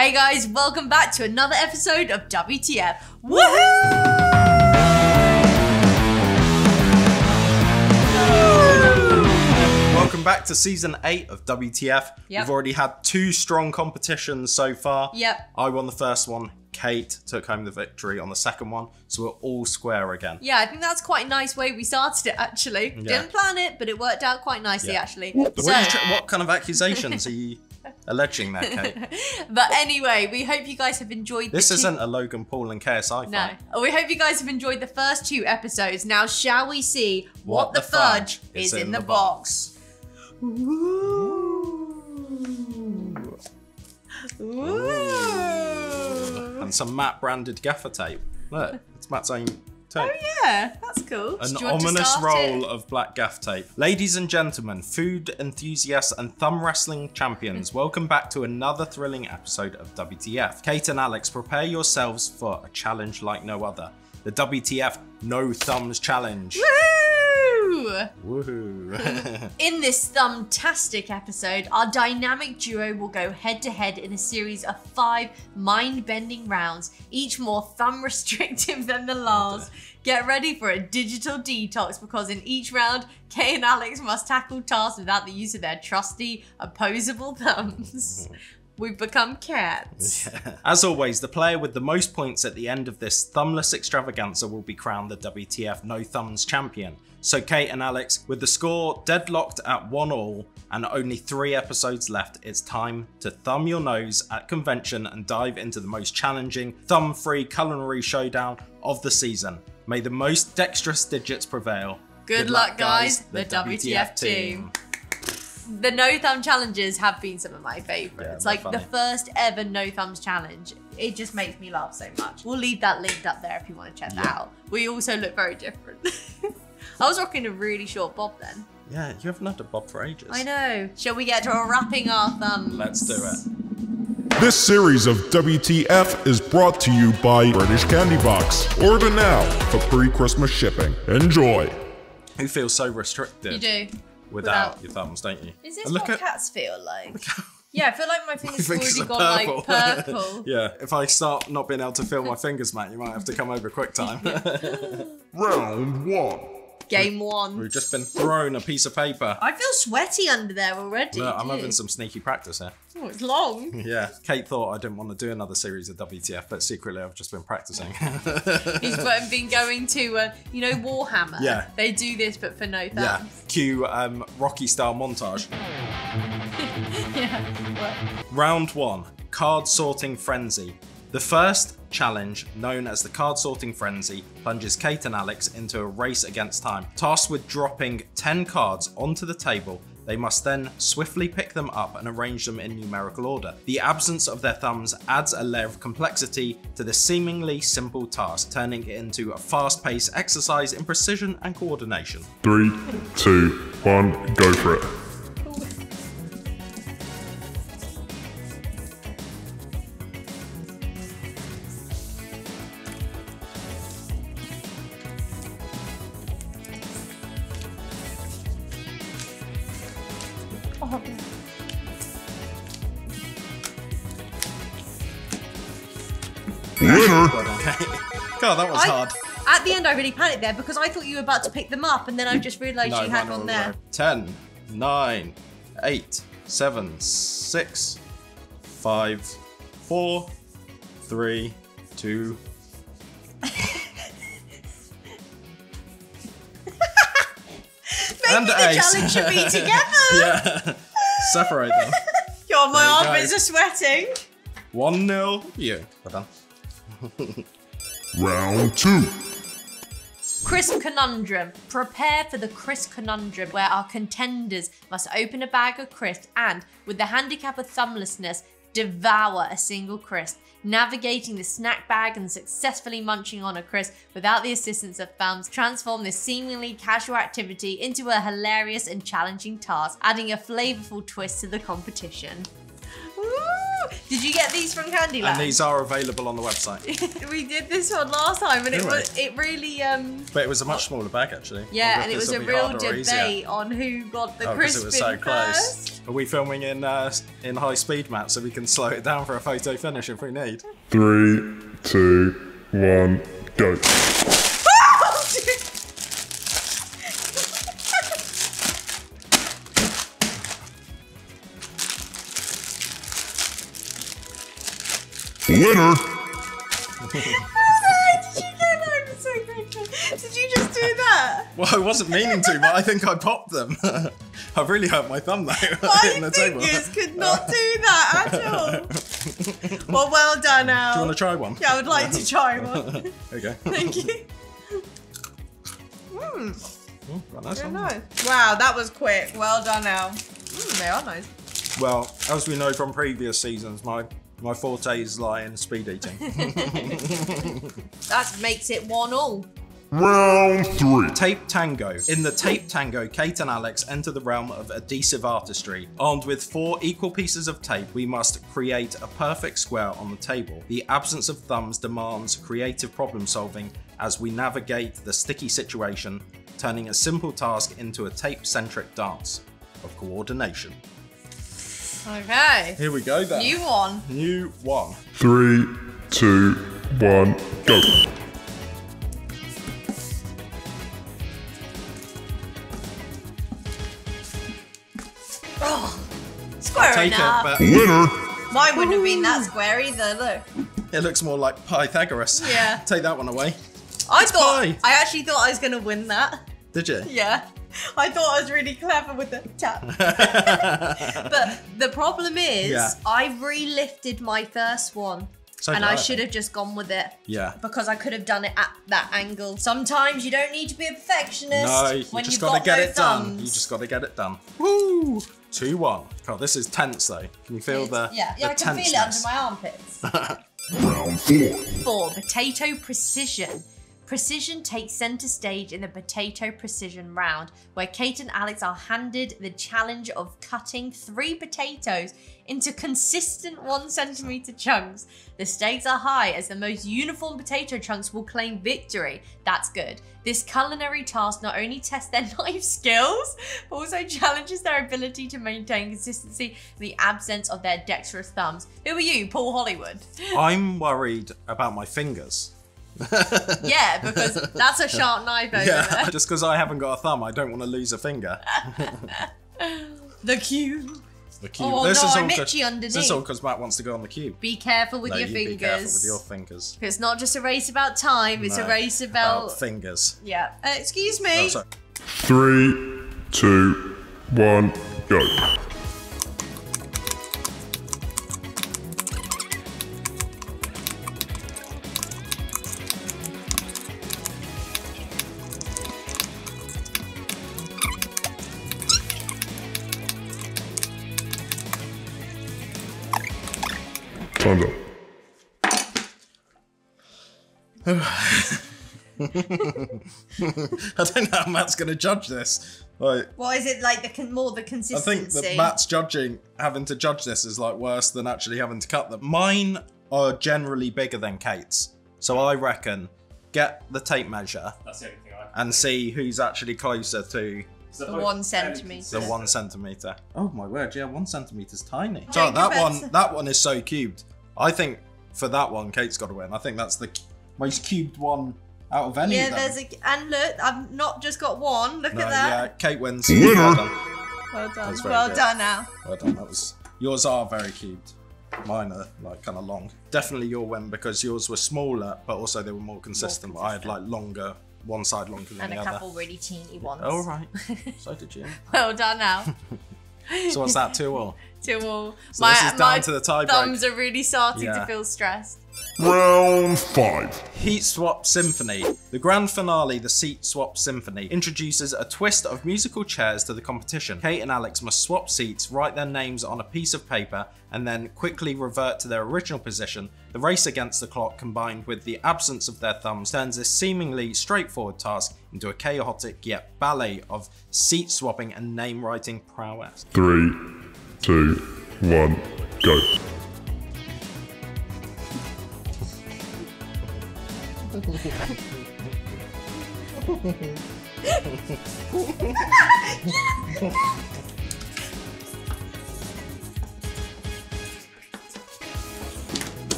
Hey guys, welcome back to another episode of WTF. Woohoo! Welcome back to season 8 of WTF. Yep. We've already had 2 strong competitions so far. Yep. I won the first one. Kate took home the victory on the second one, so we're all square again. Yeah, I think that's quite a nice way we started it, actually. Yeah. Didn't plan it, but it worked out quite nicely, actually. But so... what kind of accusations are you alleging there, Kate? But anyway, we hope you guys have enjoyed this. This isn't a Logan Paul and KSI fight. No. We hope you guys have enjoyed the first 2 episodes. Now, shall we see what the fudge is in the box? Ooh. Ooh. And some Matt branded gaffer tape. Look, it's Matt's own tape. Oh yeah, that's cool. An ominous roll of black gaff tape. Ladies and gentlemen, food enthusiasts and thumb wrestling champions, welcome back to another thrilling episode of WTF. Kate and Alex, prepare yourselves for a challenge like no other. The WTF No Thumbs Challenge. Woohoo! In this thumbtastic episode, our dynamic duo will go head-to-head in a series of 5 mind-bending rounds, each more thumb-restrictive than the last. Get ready for a digital detox, because in each round, Kay and Alex must tackle tasks without the use of their trusty, opposable thumbs. We've become cats. Yeah. As always, the player with the most points at the end of this thumbless extravaganza will be crowned the WTF No Thumbs Champion. So Kate and Alex, with the score deadlocked at 1-1 and only 3 episodes left, it's time to thumb your nose at convention and dive into the most challenging thumb-free culinary showdown of the season. May the most dexterous digits prevail. Good luck guys, the WTF team. The No Thumb Challenges have been some of my favourites. Yeah, like funny. The first ever No Thumbs Challenge. It just makes me laugh so much. We'll leave that linked up there if you want to check that out. We also look very different. I was rocking a really short bob then. Yeah, you haven't had a bob for ages. I know. Shall we get to wrapping our thumbs? Let's do it. This series of WTF is brought to you by British Candy Box. Order now for pre-Christmas shipping. Enjoy. You feel so restricted. You do. Without your thumbs, don't you? Is this what cats feel like? Yeah, I feel like my fingers have already gone like purple. Yeah, if I start not being able to feel my fingers, Matt, you might have to come over quick time. Round 1. Game 1. We've just been thrown a piece of paper. I feel sweaty under there already. Look, I'm having some sneaky practice here. Oh, it's long. Yeah, Kate thought I didn't want to do another series of WTF, but secretly I've just been practicing. He's been going to, you know, Warhammer. Yeah. They do this, but for no thumbs. Yeah. Cue Rocky style montage. Yeah. What? Round 1, card sorting frenzy. The first challenge, known as the Card Sorting Frenzy, plunges Kate and Alex into a race against time. Tasked with dropping 10 cards onto the table, they must then swiftly pick them up and arrange them in numerical order. The absence of their thumbs adds a layer of complexity to this seemingly simple task, turning it into a fast-paced exercise in precision and coordination. 3, 2, 1, go for it. Winner! Okay. God, that was hard. At the end, I really panicked there because I thought you were about to pick them up, and then I just realised you had one there. 10, 9, 8, 7, 6, 5, 4, 3, 2. Maybe the challenge should be together. Yeah. Separate them. God, my armpits are sweating. 1-0. You. Well done. Round 2. Crisp Conundrum. Prepare for the Crisp Conundrum, where our contenders must open a bag of crisps and, with the handicap of thumblessness, devour a single crisp, navigating the snack bag and successfully munching on a crisp without the assistance of thumbs. Transform this seemingly casual activity into a hilarious and challenging task, adding a flavorful twist to the competition. Woo! Did you get these from Candyland? And these are available on the website. We did this one last time, and it really. But it was a much smaller bag, actually. Yeah, and it was a real debate on who got the crisp in first. So close. Are we filming in high speed, Matt, so we can slow it down for a photo finish if we need? 3, 2, 1, go. Winner! Did you just do that? Well, I wasn't meaning to, but I think I popped them. I really hurt my thumb though. My fingers could not do that at all. Well, well done, Al. Do you want to try one? Yeah, I would like to try one. Okay. Thank you. Nice. Very nice. Wow, that was quick. Well done, Al. They are nice. Well, as we know from previous seasons, my fortes lie in speed eating. That makes it 1-1. Round 3. Tape Tango. In the Tape Tango, Kate and Alex enter the realm of adhesive artistry. Armed with 4 equal pieces of tape, we must create a perfect square on the table. The absence of thumbs demands creative problem solving as we navigate the sticky situation, turning a simple task into a tape-centric dance of coordination. Okay. Here we go then. New one. New one. 3, 2, 1, go. Oh, square enough. Take it, but winner. Mine wouldn't have been that square either, look. It looks more like Pythagoras. Yeah. Take that one away. I actually thought I was going to win that. Did you? Yeah. I thought I was really clever with the tap. But the problem is, I relifted my first one. So and I should have just gone with it. Yeah. Because I could have done it at that angle. Sometimes you don't need to be a perfectionist. No, you just got to get it done. You just got to get it done. Woo! 2-1. God, this is tense though. Can you feel the tenseness? Yeah, I can feel it under my armpits. Round 4. 4. Potato Precision. Precision takes centre stage in the Potato Precision round, where Kate and Alex are handed the challenge of cutting 3 potatoes into consistent 1 centimetre chunks. The stakes are high as the most uniform potato chunks will claim victory. That's good. This culinary task not only tests their knife skills, but also challenges their ability to maintain consistency in the absence of their dexterous thumbs. Who are you, Paul Hollywood? I'm worried about my fingers. Yeah, because that's a sharp knife over there. Just because I haven't got a thumb, I don't want to lose a finger. The cube. The cube. Oh, this is all underneath. This is all because Matt wants to go on the cube. Be careful with your fingers. Be careful with your fingers. It's not just a race about time, it's a race about fingers. Yeah. Excuse me. Oh, 3, 2, 1, go. Time's up. I don't know how Matt's going to judge this. Like, well, is it like more the consistency? I think that Matt's having to judge this is like worse than actually having to cut them. Mine are generally bigger than Kate's. So I reckon get the tape measure and see who's actually closer to the 1 centimetre. The 1 centimetre. Oh my word, yeah, 1 centimetre's tiny. So that one is so cubed. I think for that one, Kate's got to win. I think that's the most cubed one out of any of them. And look, I've not just got one. Look at that. Yeah, Kate wins. Winner. Well done. Well done. Well done now. Well done. That was yours are very cubed. Mine are like kind of long. Definitely your win because yours were smaller, but also they were more consistent. But I had like longer. One side longer than the other. And a couple really teeny ones. All right. So did you. Well done now. So what's that, 2-2? 2-2. So this is down to the tie break. My thumbs are really starting to feel stressed. Round 5. Heat Swap Symphony. The grand finale, the Seat Swap Symphony, introduces a twist of musical chairs to the competition. Kate and Alex must swap seats, write their names on a piece of paper, and then quickly revert to their original position. The race against the clock, combined with the absence of their thumbs, turns this seemingly straightforward task into a chaotic yet ballet of seat swapping and name writing prowess. 3, 2, 1, go.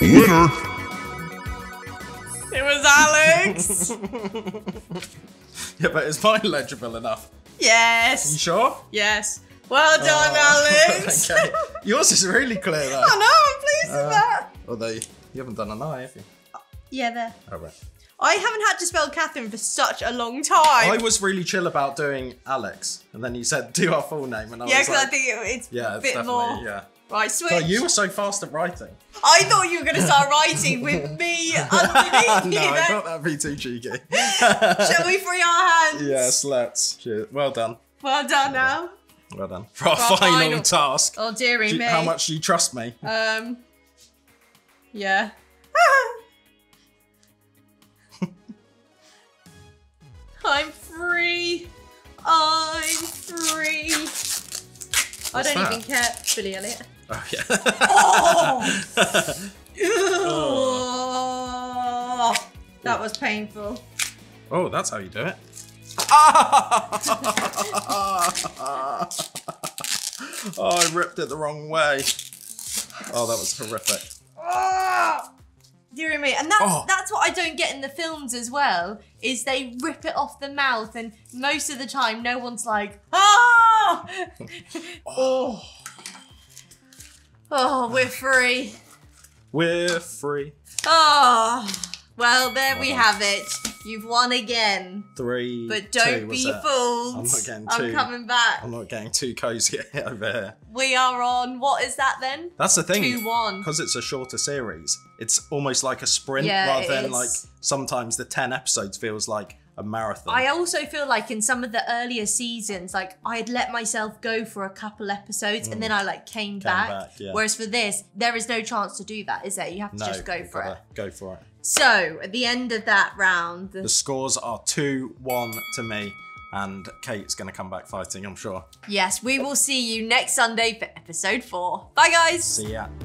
Winner! It was Alex! Yeah, but is mine legible enough? Yes! You sure? Yes. Well done, Alex! Okay. Yours is really clear, though. Oh no, I'm pleased with that! Although, you haven't done an I, have you? Yeah, there. Oh, right. I haven't had to spell Catherine for such a long time. I was really chill about doing Alex, and then you said do our full name, and I was like, I think it's a bit more. Yeah. Right, switch. God, you were so fast at writing. I thought you were going to start writing with me underneath. No, I thought that'd be too cheeky. Shall we free our hands? Yes, let's. Cheers. Well done. Well done now. Well done. For our final task. Oh, dearie me. How much do you trust me? Yeah. I'm free. I'm free. What's I don't even care. Billy Elliot. Oh, yeah. Oh. Oh. That was painful. Oh, that's how you do it. Oh, I ripped it the wrong way. Oh, that was horrific. Oh, dear me. And that's what I don't get in the films as well, is they rip it off the mouth and most of the time no one's like, ah! Oh. Oh, we're free. We're free. Oh, well, there we have it. You've won again. Three. But don't be fooled. I'm not getting two. I'm coming back. I'm not getting too cozy over here. We are on, what is that then? That's the thing. 2-1. Because it's a shorter series. It's almost like a sprint rather than like sometimes the 10 episodes feels like a marathon. I also feel like in some of the earlier seasons, like I had let myself go for a couple episodes and then I like came back. Yeah. Whereas for this, there is no chance to do that, is there? You have to just go for it. Go for it. So at the end of that round, the scores are 2-1 to me, and Kate's going to come back fighting, I'm sure. Yes, we will see you next Sunday for episode 4. Bye, guys. See ya.